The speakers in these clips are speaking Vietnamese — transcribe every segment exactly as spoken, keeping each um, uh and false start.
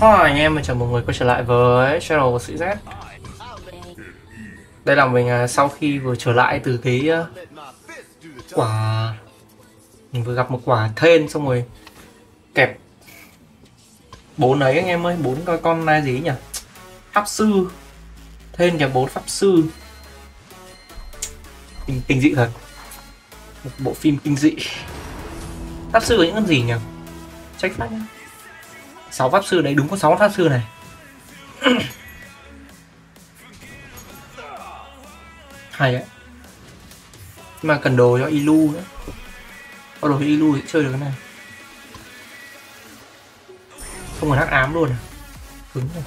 Hi anh em, mình chào mừng người quay trở lại với channel của Sĩ Z. Đây là mình sau khi vừa trở lại từ cái quả, mình vừa gặp một quả thên xong rồi kẹp bốn ấy anh em ơi, bốn coi con này gì nhỉ? Pháp sư. Thên kẹp bốn pháp sư. Kinh, kinh dị thật. Một bộ phim kinh dị. Pháp sư có những con gì nhỉ? Check phát nhá. sáu pháp sư đấy, đúng có sáu pháp sư này. Hay đấy. Mà cần đồ cho Ilu nữa. Có đồ cho Ilu thì chơi được cái này. Không còn hắc ám luôn à. Cứng rồi.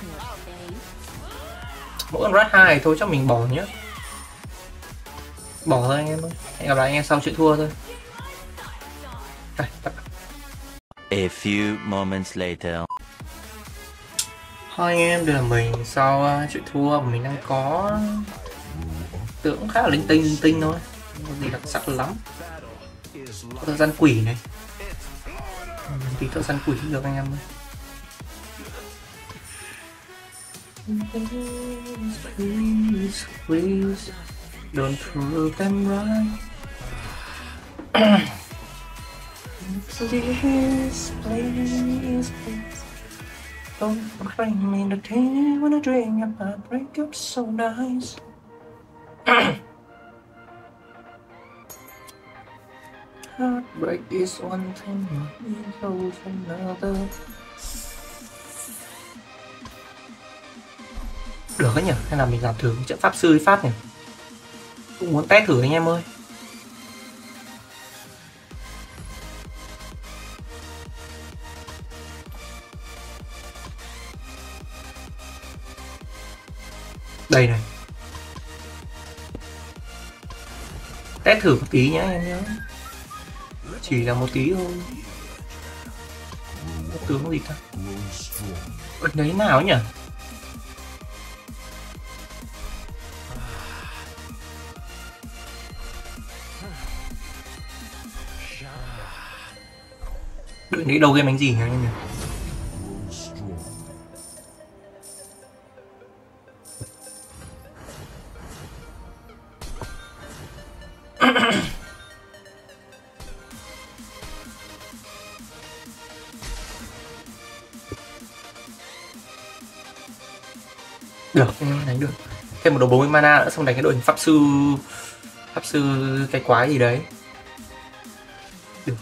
Mỗi con rat hai thôi chắc mình bỏ nhé. Bỏ thôi anh em ơi. Hẹn gặp lại anh em sau chuyện thua thôi. Đây, tắt. A few moments later. Hi anh em, đây là mình sau uh, chuyện thua. Mình đang có tưởng khá là linh tinh linh tinh thôi, không có gì đặc sắc lắm. Có thợ săn quỷ này, mình tí thợ săn quỷ được anh em ơi. Please, please, don't prove them right. Please, please, please, don't bring me the tea when I drink up my breakup so nice. Heartbreak is one thing, ego is another. Được đấy nhỉ? Hay là mình làm thử trận pháp sư với pháp nhỉ? Cũng muốn test thử anh em ơi. Đây này. Test thử một tí nhé em nhé. Chỉ là một tí thôi. Tướng gì ta? Bật đấy nào nhỉ? Đợi đấy đầu game bánh gì nhỉ em nhỉ? Được, đánh được. Thêm một đồ bốn mươi mana nữa xong đánh cái đội hình pháp sư, pháp sư cái quái gì đấy. Được.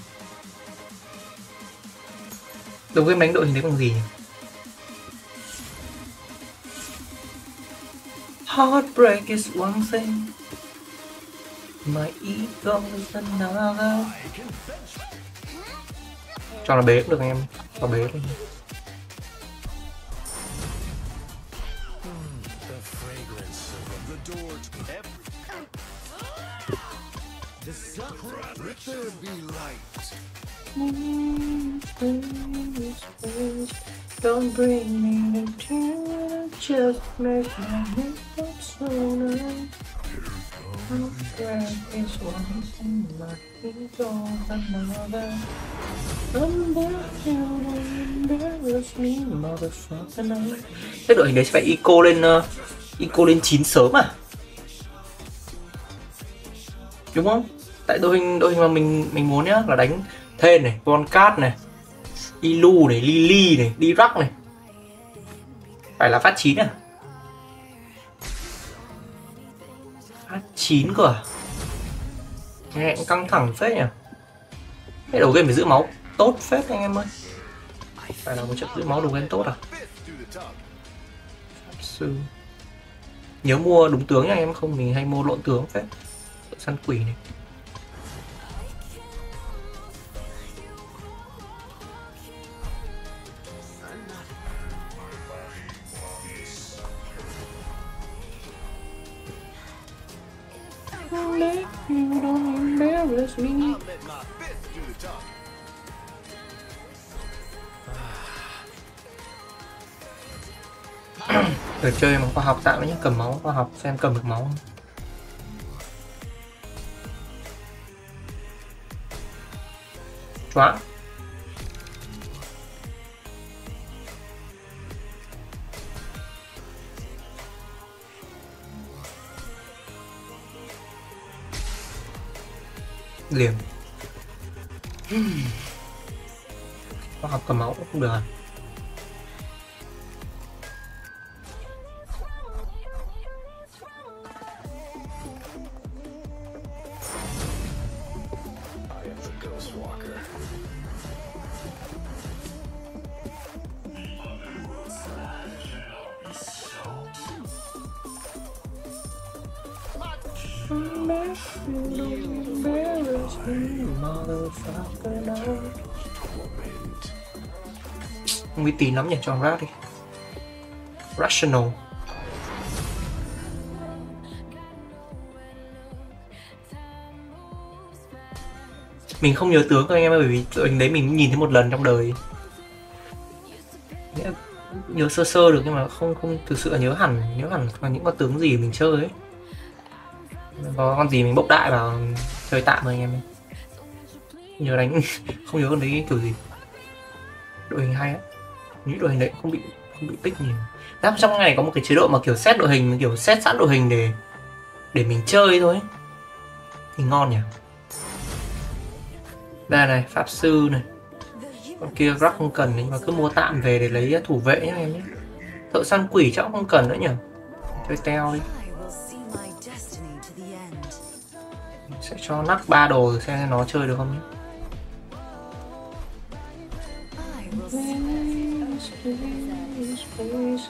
Đầu game đánh đội hình đấy bằng gì nhỉ? Heartbreak is one thing. My ego is another. Cho nó bế cũng được anh em, cho bế thôi. Don't bring me the tear, just make my head up so now. I'll drag this one and my feet off another. Come back down and embarrass me, motherfucker now. Thế đội hình đấy sẽ phải eco lên, uh, eco lên chín sớm à? Đúng không? Tại đội hình, đội hình mà mình mình muốn nhá là đánh Thên này, Volcut này, Ilu này, Lily này, Dirac này. Phải là phát chín à? Phát chín cơ à? Nghe cũng căng thẳng phết nhỉ. Cái đầu game phải giữ máu tốt phết anh em ơi. Phải là một trận giữ máu đầu game tốt à? Nhớ mua đúng tướng nha anh em, không mình hay mua lộn tướng phết. Săn quỷ này. Để chơi mà khoa học tạo với những cầm máu khoa học xem cầm được máu không. Chóa. liền. Có học cầm máu cũng được. Nguy tín lắm nhỉ, cho rác đi. Rational. Mình không nhớ tướng các anh em ơi, bởi vì tướng đấy mình nhìn thấy một lần trong đời. Nhớ sơ sơ được nhưng mà không không thực sự là nhớ hẳn, nhớ hẳn là những con tướng gì mình chơi ấy. Có con gì mình bốc đại vào chơi tạm rồi anh em. Nhớ đánh không nhớ con đấy kiểu gì. Đội hình hay á, những đội hình đấy không bị không bị tích nhiều. Đáp trong ngày có một cái chế độ mà kiểu xét đội hình, kiểu xét sẵn đội hình để để mình chơi thôi thì ngon nhỉ. Đây này, pháp sư này, con kia Grug không cần nhưng mà cứ mua tạm về để lấy thủ vệ nhá em nhé. Thợ săn quỷ chắc không cần nữa nhỉ, chơi teo đi. Mình sẽ cho nắp ba đồ xem nó chơi được không nhé. Please, please,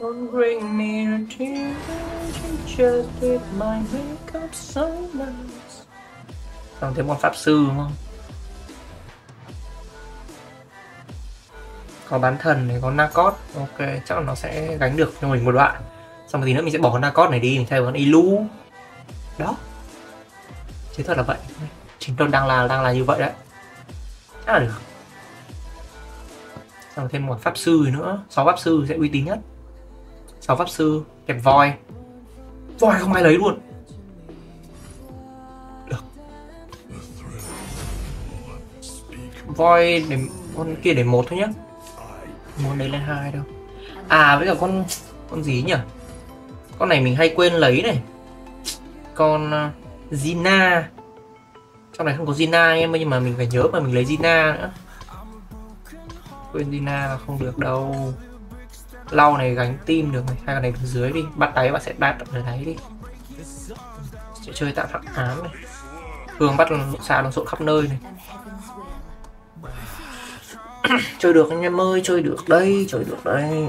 don't bring me a tear. You just did my makeup so nice. Còn thấy bọn pháp sư đúng không? Có bán thần này, có Nakroth. Ok, chắc là nó sẽ gánh được cho mình một đoạn. Xong rồi thì nữa mình sẽ bỏ con Nakroth này đi, mình thay con Ilu. Đó. Chứ thật là vậy. Chính tôi đang là đang là như vậy đấy. Chắc là được. Thêm một pháp sư nữa, sáu pháp sư sẽ uy tín nhất. Sáu pháp sư kẹp voi, voi không ai lấy luôn. Được. Voi để con kia để một thôi nhá, muốn lấy lên hai đâu. À với cả con con gì nhỉ? Con này mình hay quên lấy này. Con uh, Zina. Trong này không có Zina em ơi, nhưng mà mình phải nhớ mà mình lấy Zina nữa. Quên Zina là không được đâu. Lau này gánh tim được này, hai con này từ dưới đi, bắt đáy bạn sẽ đặt ở đáy đi. Sẽ chơi tạm phạm ám này. Hương bắt xạ lộn xộn khắp nơi này. Chơi được anh em ơi, chơi được đây, chơi được đây.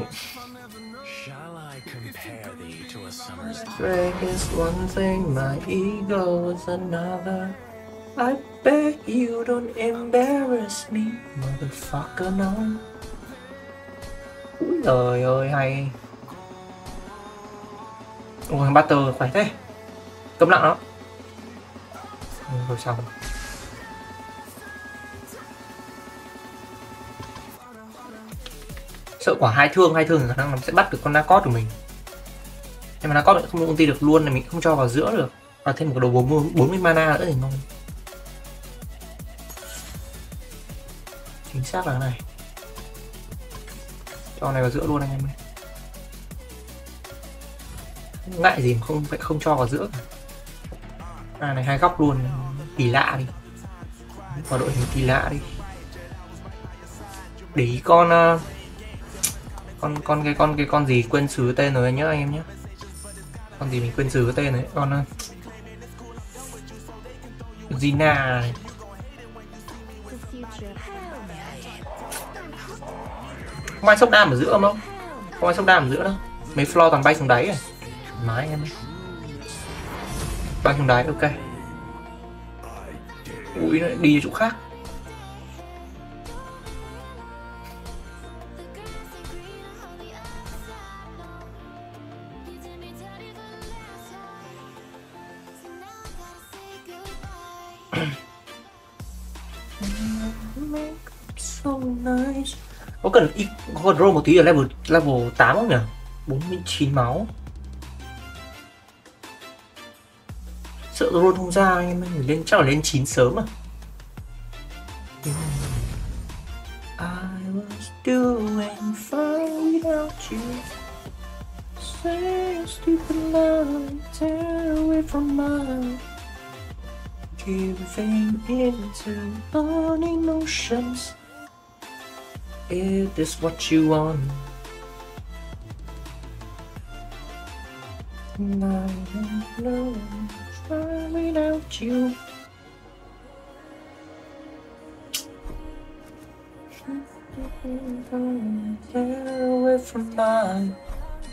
Drag is one thing, my ego is another. I beg you don't embarrass me, motherfucker no. Úi trời ơi hay. Ôi thằng Butter khỏe thế. Cấm lặng đó. Ừ, rồi xong. Sợ quả hai thương, hai thương khả năng nó sẽ bắt được con Nakroth của mình. Nhưng mà Nakroth không công ty được luôn là mình không cho vào giữa được. Và thêm một cái đồ bốn mươi mana nữa thì ngon. Chính xác là cái này. Cho này vào giữa luôn anh em ơi. Ngại gì mà không phải không cho vào giữa. À này hai góc luôn, kỳ lạ đi. Vào đội hình kỳ lạ đi. Để ý con uh, con con cái con cái con gì quên xứ tên rồi nhá anh em nhé. Con gì mình quên xứ tên đấy, con uh, Zina này. Không ai sốc đam ở giữa không? Không, không ai sốc đam ở giữa đâu. Mấy floor toàn bay xuống đáy rồi. Mái em ấy. Bay xuống đáy, ok. Ui, nó đi chỗ khác. Có cần control một tí ở level level tám không nhỉ? bốn mươi chín máu. Sợ roll không ra anh em, mình lên chắc là lên chín sớm à. I was doing fine without you. Say stupid love, tear away from my giving into burning notions. Is this what you want? No, no, try without you. Get away from mine.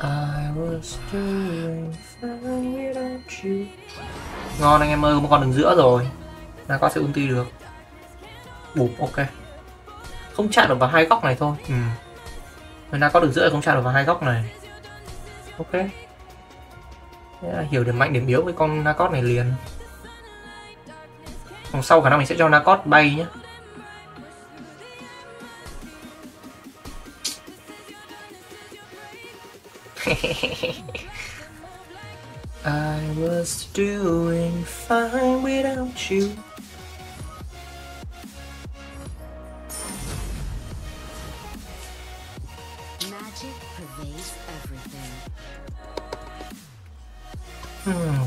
I was doing fine without you. Ngon anh em ơi, có một con đường giữa rồi. Là có sẽ ulti được. Bụp, ok. Không chạm được vào hai góc này thôi. Ừ. Nên là có đường giữa không chạm được vào hai góc này. Ok. Hiểu điểm mạnh điểm yếu với con Nakroth này liền. Còn sau khả năng mình sẽ cho Nakroth bay nhé. I was doing fine without you. Magic pervades everything. Hmm.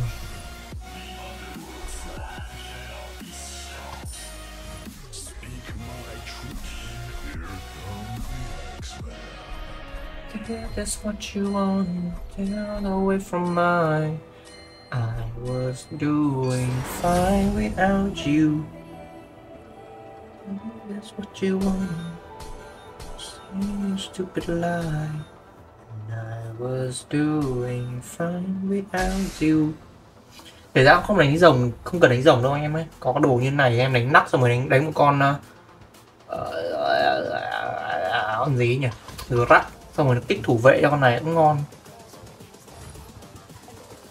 Speak my truth, here come the X-Men. Get that's what you want, get away from mine. I was doing fine without you. That's what you want. You stupid lie. I was doing fine without you. Để ra không đánh rồng, không cần đánh rồng đâu anh em ấy. Có cái đồ như này em đánh nắp xong rồi đánh đánh một con con gì nhỉ? Dirac xong rồi nó kích thủ vệ cho con này cũng ngon.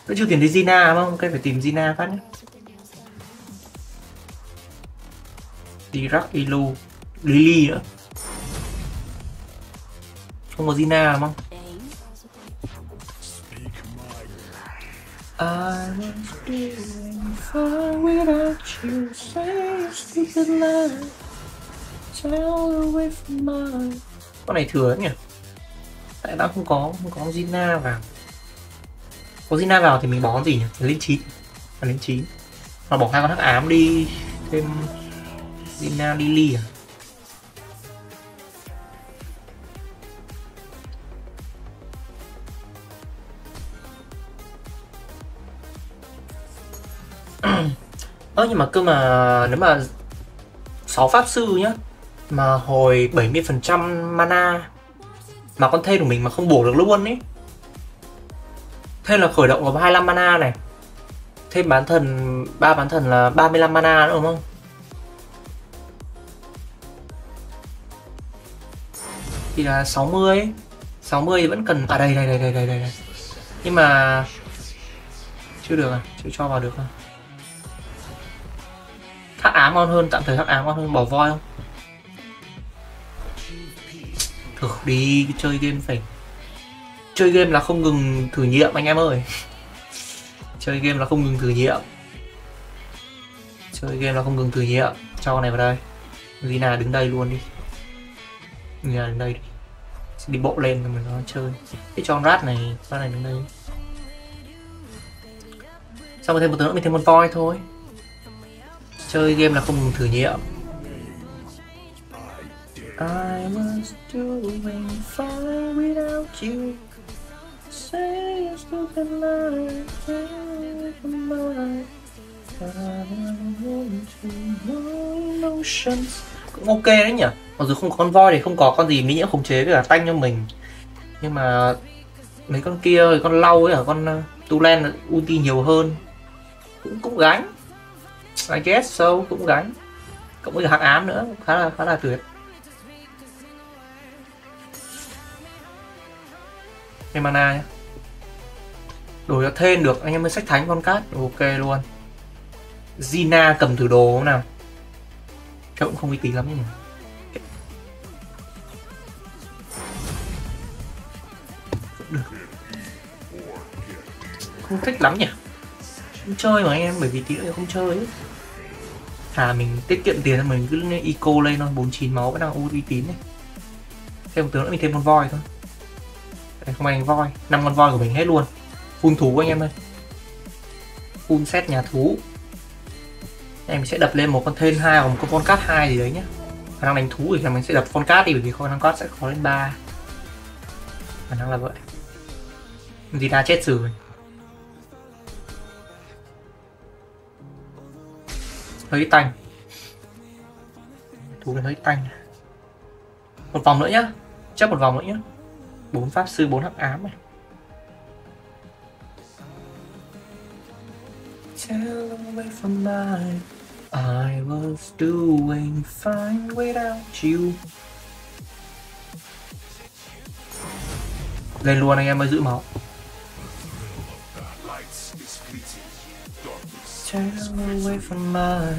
Vẫn chưa tìm thấy Zina không? Ok, phải tìm Zina phát nhé. Dirac, Ilu, Lily nữa. Không có Zina đúng không? I was doing fine without you. Say a stupid lie. Tell away from mine. Con này thừa nhỉ? Tại đã không có, không có Zina vào. Có Zina vào thì mình bỏ gì nhỉ? Lên chín, lên chín. Mà bỏ hai con hắc ám đi, thêm Zina Lily à? Ơ nhưng mà cơ mà nếu mà sáu pháp sư nhá mà hồi bảy mươi phần trăm mana mà con thê của mình mà không bổ được luôn ấy. Thê là khởi động có hai mươi lăm mana này. Thêm bán thần ba bán thần là ba mươi lăm mana nữa đúng không? Thì là sáu mươi ấy. sáu mươi thì vẫn cần à đây đây đây đây đây đây. Nhưng mà chưa được à, chưa cho vào được à. Hắc ám ngon hơn, tạm thời hắc ám ngon hơn, bỏ voi không? Thử đi, chơi game phải... Chơi game là không ngừng thử nghiệm anh em ơi. Chơi game là không ngừng thử nghiệm. Chơi game là không ngừng thử nghiệm. Cho con này vào đây. Zina đứng đây luôn đi. Zina đứng đây đi. Đi bộ lên rồi mình nó chơi. Thế cho con rat này, con này đứng đây. Xong rồi thêm một tướng nữa mình thêm con voi thôi. Chơi game là không ngừng thử nghiệm. I was doing fine without you. Say a stupid lie. Cũng ok đấy nhỉ. Mặc dù không có con voi thì không có con gì mỹ nhiễm khống chế với cả tanh cho mình. Nhưng mà mấy con kia, con lau ấy, con Tulen ulti nhiều hơn. Cũng cũng gánh. I guess so, cũng gánh. Cộng với hắc ám nữa, khá là khá là tuyệt. Thêm mana nhá. Đổi cho thêm được, anh em mới sách thánh con cát, ok luôn. Zina cầm thử đồ không nào. Cái cũng không uy tín lắm nhỉ. Được. Không thích lắm nhỉ. Không chơi mà anh em, bởi vì tí nữa không chơi ấy. À mình tiết kiệm tiền mình cứ eco lên thôi, bốn mươi chín máu vẫn đang uy tín này. Thêm một tướng nữa mình thêm con voi thôi. Đây, không anh voi, năm con voi của mình hết luôn. Full thú anh em ơi. Full set nhà thú. Em sẽ đập lên một con Thên hai hoặc một con Volcut hai gì đấy nhé. Khả năng đánh thú thì mình sẽ đập Volcut đi, bởi vì khả năng Volcut sẽ khó lên ba. Khả năng là vậy. Zina chết rồi. Hơi tanh. Thú này hơi tanh. Một vòng nữa nhá. Chắc một vòng nữa nhá. Bốn pháp sư, bốn hắc ám này. Tell away from mine. I was doing fine without you. Lên luôn anh em mới giữ máu. Tell away from mine.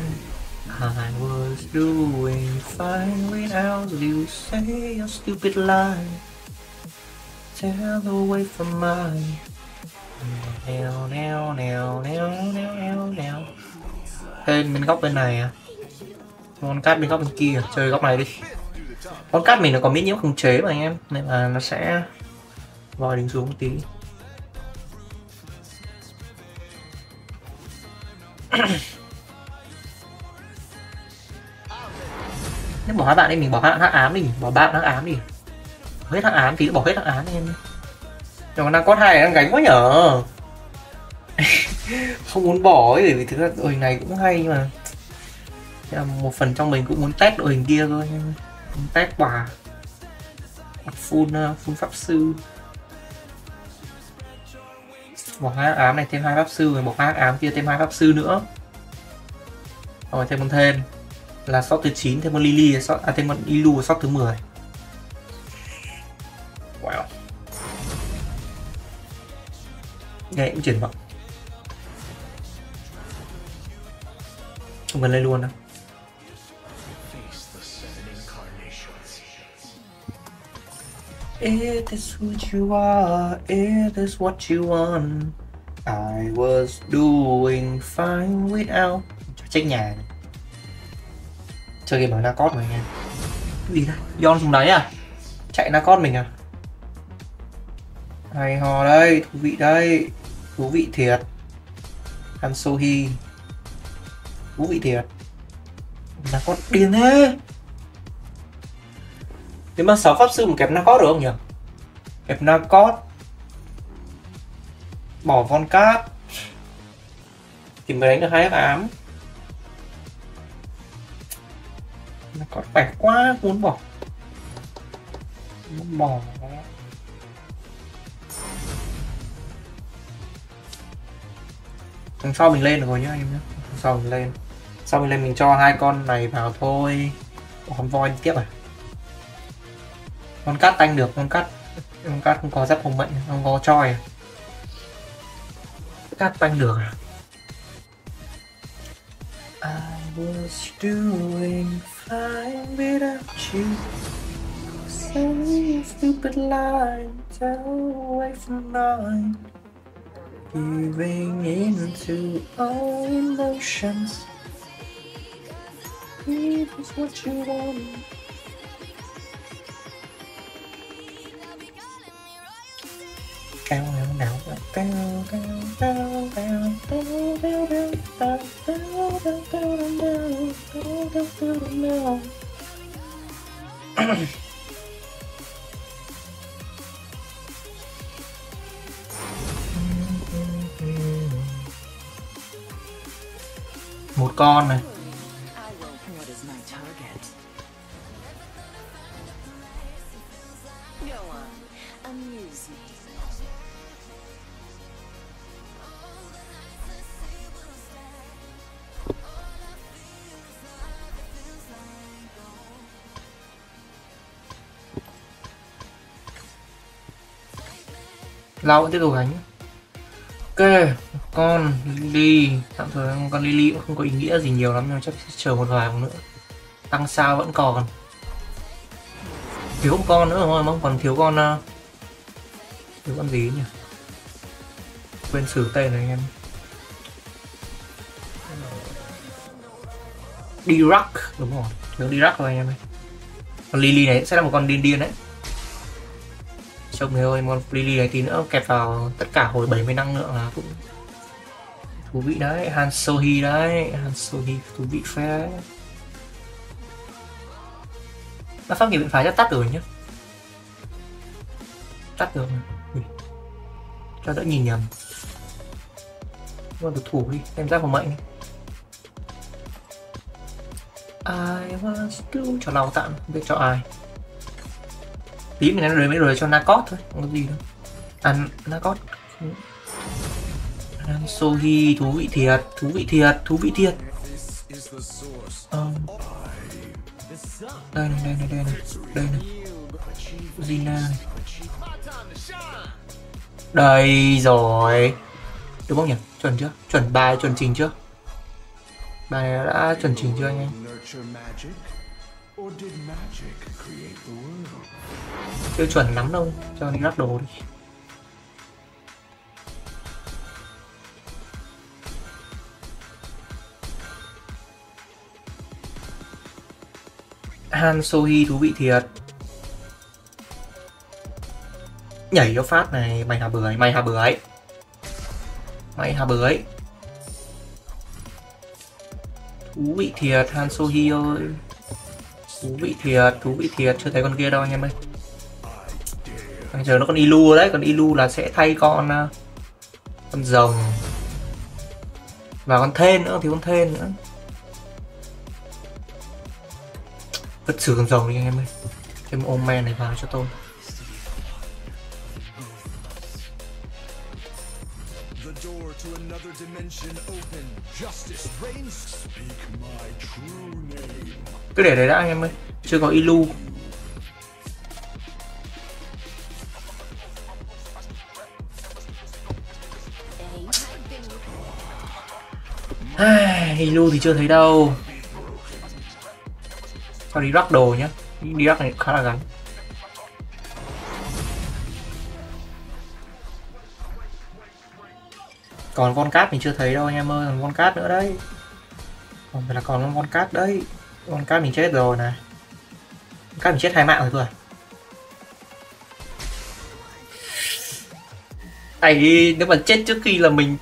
I was doing fine without you. Say your stupid lie. Tell away from mine. Nèo nèo nèo nèo nèo nèo nèo. Thêm bên góc bên này à? Con cát bên góc bên kia, chơi góc này đi. Con cát mình nó có miễn nhiễm khống chế mà anh em, nên là nó sẽ vòi đến xuống một tí. Nếu bỏ hai bạn đi, mình bỏ hạng hắc ám đi, bỏ ba hạng ám đi. Hết hạng ám thì bỏ hết hạng ám anh em. Nó đang có hai đang gánh quá nhở. Không muốn bỏ ấy, vì thực ra đội hình này cũng hay, nhưng mà là một phần trong mình cũng muốn test đội hình kia thôi, nhưng muốn test quả full full pháp sư. Bỏ hai ám này thêm hai pháp sư, rồi bỏ hai ám kia thêm hai pháp sư nữa, rồi thêm con thêm là shot thứ chín, thêm con Lily shot, à thêm con Ilu shot thứ mười. Wow. Nghe cũng triển vọng. Không cần lên luôn đâu. It is what you are, it is what you want. I was doing fine without. Trách nhà này. Chơi game ở Nakroth mà anh em. Cái gì đây? Yon xuống đấy à? Chạy Nakroth mình à? Hay ho đây, thú vị đây. Thú vị thiệt. I'm so he. Thú vị thiệt. Nakroth điên thế. Thế mà sáu pháp sư một kẹp Nakroth được không nhỉ? Kẹp Nakroth. Bỏ Volcut. Thì mới đánh được hai hắc ám. Nakroth khỏe quá, muốn bỏ. Muốn bỏ. Thằng sau mình lên được rồi nhá em nhé. Sau mình lên, sau mình lên mình cho hai con này vào thôi. Ủa, con voi tiếp à? Con cát tanh được, con cát, con cát không có giáp hồng mệnh, không có choi à? Cát tanh được à? I was doing fine without you. Say stupid line, tell away from mine. Giving into all emotions. It is what you want. Cao nào nào cao cao cao cao cao cao cao cao cao cao cao. Một con này. Lao vẫn tiếp tục gánh. Ok, con Lily, tạm thời con Lily cũng không có ý nghĩa gì nhiều lắm, nhưng chắc sẽ chờ một vài nữa. Tăng sao vẫn còn. Thiếu một con nữa thôi, mong còn thiếu con. Thiếu con gì nhỉ? Quên xử tên này anh em. Dirac, đúng rồi, thiếu Dirac rồi anh em ơi. Con Lily này sẽ là một con điên điên đấy. Trông thế thôi, con Lily này tí nữa kẹp vào tất cả hồi bảy mươi năng lượng là cũng Thú vị đấy, Han Sohi đấy, Han Sohi thú vị phê. Mà pháp nghiệp bên phải chắc tắt rồi nhá. Tắt được rồi. Cho đỡ nhìn nhầm. Luôn được thủ đi, em ra vào mệnh đi. I was blue, cho nào tạm, không biết cho ai. Tí mình nói mới rồi cho Nakroth thôi, không có gì đâu. À, Nakroth. Han Sohi, thú vị thiệt, thú vị thiệt, thú vị thiệt. Um. Đây này, đây này, đây này, đây này. Zina. Đây rồi. Đúng không nhỉ? Chuẩn chưa? Chuẩn bài, chuẩn trình chưa? Bài này đã chuẩn trình chưa anh em? Chưa chuẩn lắm đâu, cho nên lắp đồ đi. Han Sohi thú vị thiệt. Nhảy cho phát này, mày hà bưởi, mày hà bưởi. Mày hà bưởi. Thú vị thiệt, Han Sohi ơi. Thú vị thiệt, thú vị thiệt, chưa thấy con kia đâu anh em ơi. Bây giờ nó con Ilu đấy, con Ilu là sẽ thay con con rồng. Và con thên nữa, thì con thên nữa. Vứt xử con rồng đi anh em ơi. Thêm ôm men này vào cho tôi. Cứ để đấy đã anh em ơi, chưa có Ilu. À, Ilu thì chưa thấy đâu. Cho Dirac đồ nhá, Dirac này khá là gắn. Còn con cát mình chưa thấy đâu anh em ơi, còn con cát nữa đấy. Còn phải là còn con cát đấy. Con cát mình chết rồi này. Con cát mình chết hai mạng rồi thôi. Ấy, nếu mà chết trước khi là mình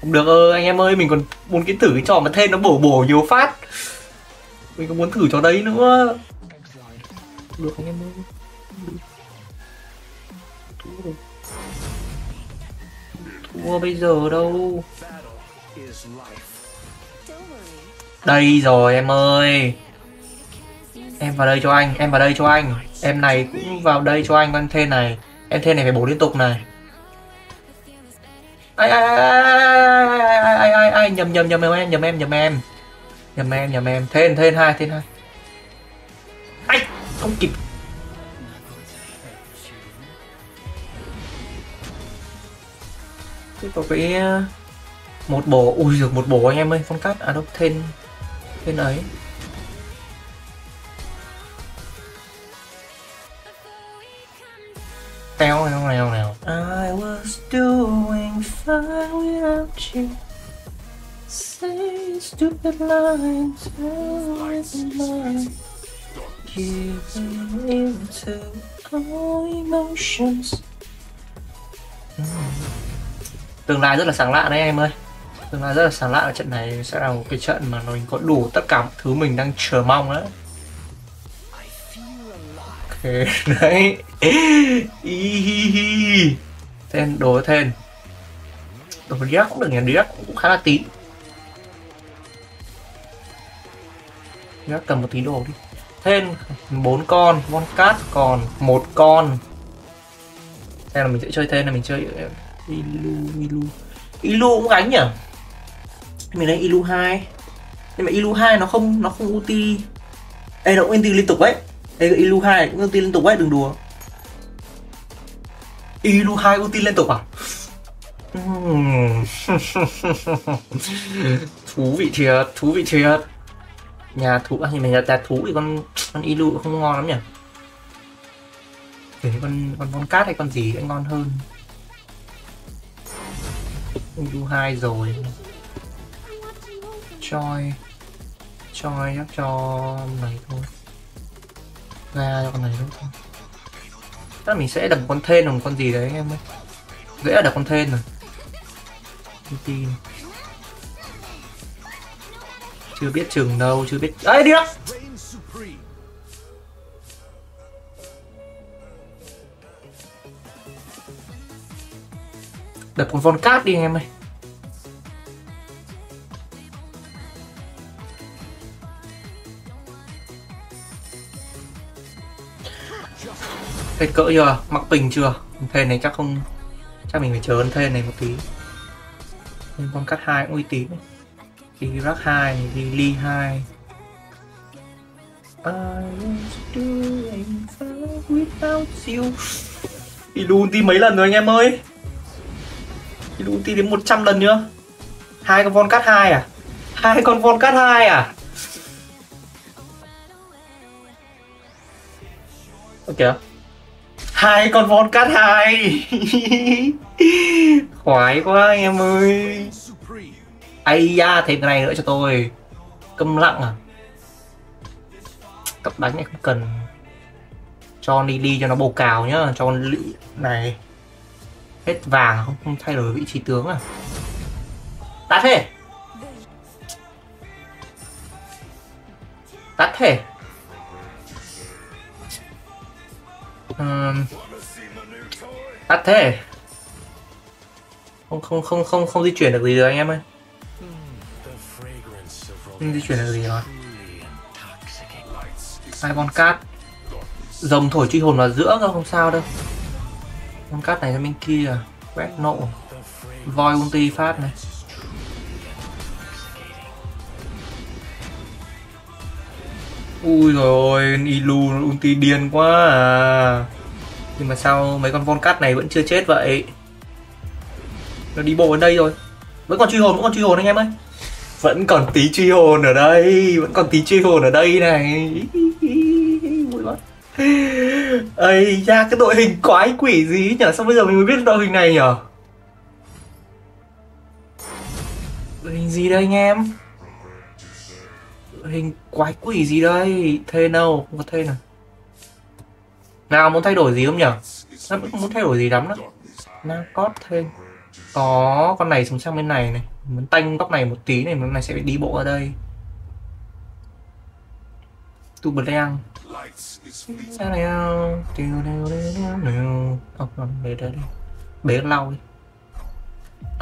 không được ơi anh em ơi, mình còn muốn cái thử cái trò mà thêm nó bổ bổ nhiều phát. Mình còn muốn thử trò đấy nữa. Được anh em ơi. Thua. Thua bây giờ đâu. Đây rồi em ơi. Em vào đây cho anh, em vào đây cho anh. Em này cũng vào đây cho anh, con thêm này. Em thêm này phải bổ liên tục này. Ai ai ai ai ai ai ai nhầm nhầm nhầm em nhầm em nhầm em nhầm em nhầm em thêm thêm hai thêm hai ai không kịp tiếp vào cái một bổ ui được một bổ anh em ơi con cát à đâu thêm thêm ấy teo này không nào nào I was doing fine without you. Say stupid lines, stupid lines. Giving in to all emotions. Tương lai rất là sáng lạ đấy em ơi. Tương lai rất là sáng lạ ở trận này sẽ là một cái trận mà mình có đủ tất cả thứ mình đang chờ mong đấy. Đấy. Tên đồ thêm. Đồ Dirac cũng được nhỉ, Dirac cũng khá là tín. Dirac cầm một tí đồ đi. Thêm bốn con, con cát còn một con. Xem là mình sẽ chơi thêm là mình chơi Ilu, Ilu. Ilu cũng gánh nhỉ. Mình lấy Ilu hai. Nhưng mà Ilu hai nó không nó không ulti. Ê nó cũng ulti liên tục ấy. Đây Ilu hai cũng ulti liên tục ấy, đừng đùa. Ilu hai ulti liên tục à? Thú vị thiệt, thú vị thiệt. Nhà thú, à, thì mình là nhà thú thì con con Ilu cũng không ngon lắm nhỉ. Để con con con cát hay con gì sẽ ngon hơn. Ilu hai rồi. Choi. Choi chắc cho này thôi. Ra cho con này đúng không? Chắc là mình sẽ đập con thên hoặc con gì đấy anh em ơi. Dễ là được con thên rồi. Tin. Chưa biết chừng đâu, chưa biết. Ấy đi đó. Đập con Volcut đi em ơi. Thên cỡ chưa? Mặc bình chưa? Thên này chắc không, chắc mình phải chờ ấn thên này một tí. Volcut hai cũng uy tín. Dirac hai, Lily hai. I without you. Ilu ulti mấy lần rồi anh em ơi? Ilu ulti đến một trăm lần nữa. Hai con Volcut hai à? Hai con Volcut hai à? Ok. Hai con Volcut hai. Khoái quá anh em ơi. Ây da, thêm cái này nữa cho tôi. Câm lặng à? Tập đánh này không cần. Cho Lily cho nó bầu cào nhá. Cho con lũ này hết vàng, không, không thay đổi vị trí tướng à? Tắt thế. Tắt thế. Uhm. Tắt thế. Không không không không không di chuyển được gì rồi anh em ơi. Không di chuyển được gì rồi. Hai con cát. Rồng thổi truy hồn vào giữa không sao đâu. Con cát này ra bên kia, quét nộ. Voi ulti phát này. Ui rồi, Ilu ulti điên quá à. Nhưng mà sao mấy con Volcut này vẫn chưa chết vậy? Nó đi bộ ở đây rồi. Vẫn còn truy hồn, vẫn còn truy hồn anh em ơi. Vẫn còn tí truy hồn ở đây, vẫn còn tí truy hồn ở đây này. Vui quá. Ây da, cái đội hình quái quỷ gì nhở? Sao bây giờ mình mới biết đội hình này nhở? Đội hình gì đây anh em? Đội hình quái quỷ gì đây? Thế đâu, không có thế nào. Nào muốn thay đổi gì không nhở? Nó cũng không muốn thay đổi gì lắm đó. Nakroth thêm. Có con này xuống sang bên này này. Muốn tanh góc này một tí này, con này sẽ phải đi bộ ở đây. Tulen. Sao này không? Oh, còn bế đây đi. Bế lau đi.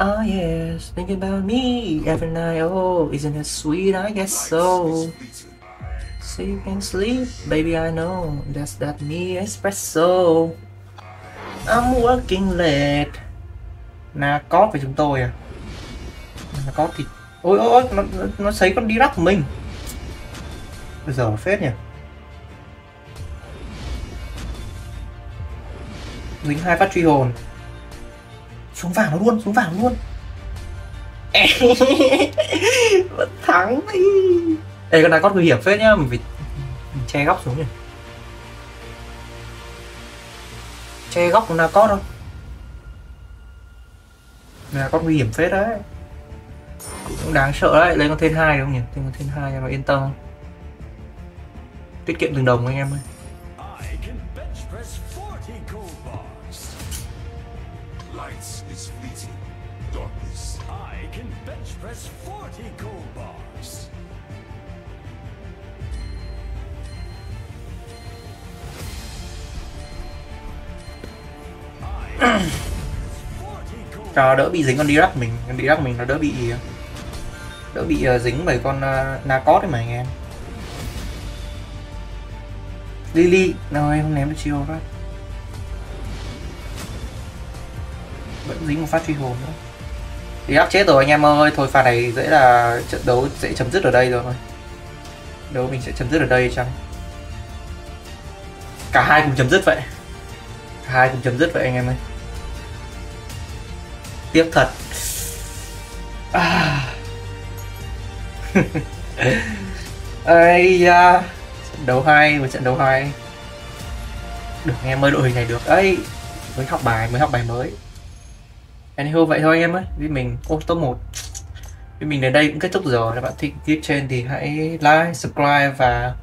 Oh yes, thinking about me every night. Oh, isn't it sweet? I guess so. So you can sleep, baby I know. That's that me espresso. I'm working late. Nakroth với chúng tôi à? Nakroth thì... Ôi ôi ôi, nó, nó sấy con Dirac của mình. Bây giờ phết nhỉ. Dính hai phát truy hồn. Xuống vàng nó luôn, xuống vàng nó luôn. Vẫn thắng đi. Đây con Nakroth nguy hiểm phết nhá, mình phải... Mình che góc xuống nhỉ. Che góc của Nakroth thôi. Là con nguy hiểm phết đấy. Cũng đáng sợ đấy, lấy con thêm hai không nhỉ? Thêm con thêm hai cho nó yên tâm. Tiết kiệm từng đồng anh em ơi. Cho đỡ bị dính con Dirac mình, con Dirac mình nó đỡ bị đỡ bị uh, dính bởi con uh, Nakroth đấy mà anh em. Lily, nào em không ném được chiêu rồi. Vẫn dính một phát truy hồn nữa. Dirac chết rồi anh em ơi, thôi pha này dễ là trận đấu sẽ chấm dứt ở đây rồi. Đấu mình sẽ chấm dứt ở đây chăng? Cả hai cùng chấm dứt vậy. Cả hai cùng chấm dứt vậy anh em ơi. Tiếc thật à. Ây da, trận đấu hay, một trận đấu hay. Được anh em ơi, đội hình này được ấy. Mới học bài, mới học bài mới. Anywho vậy thôi anh em ơi. Vì mình ô top một. Vì mình đến đây cũng kết thúc rồi. Nếu bạn thích clip trên thì hãy like, subscribe và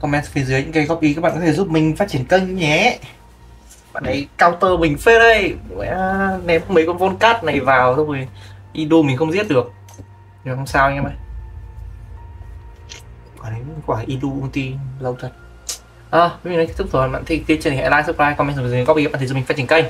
comment phía dưới những cái góp ý các bạn có thể giúp mình phát triển kênh nhé. Bạn ấy counter mình phê đây. Ném mấy con Volcut này vào xong rồi Ido mình không giết được. Nhưng không sao anh em ơi. Quả đấy quả Ido ulti lâu thật. À, bây giờ kết thúc rồi. Bạn thích kênh, hãy like, subscribe, comment, rồi copy. Bạn thấy giúp mình phát triển kênh.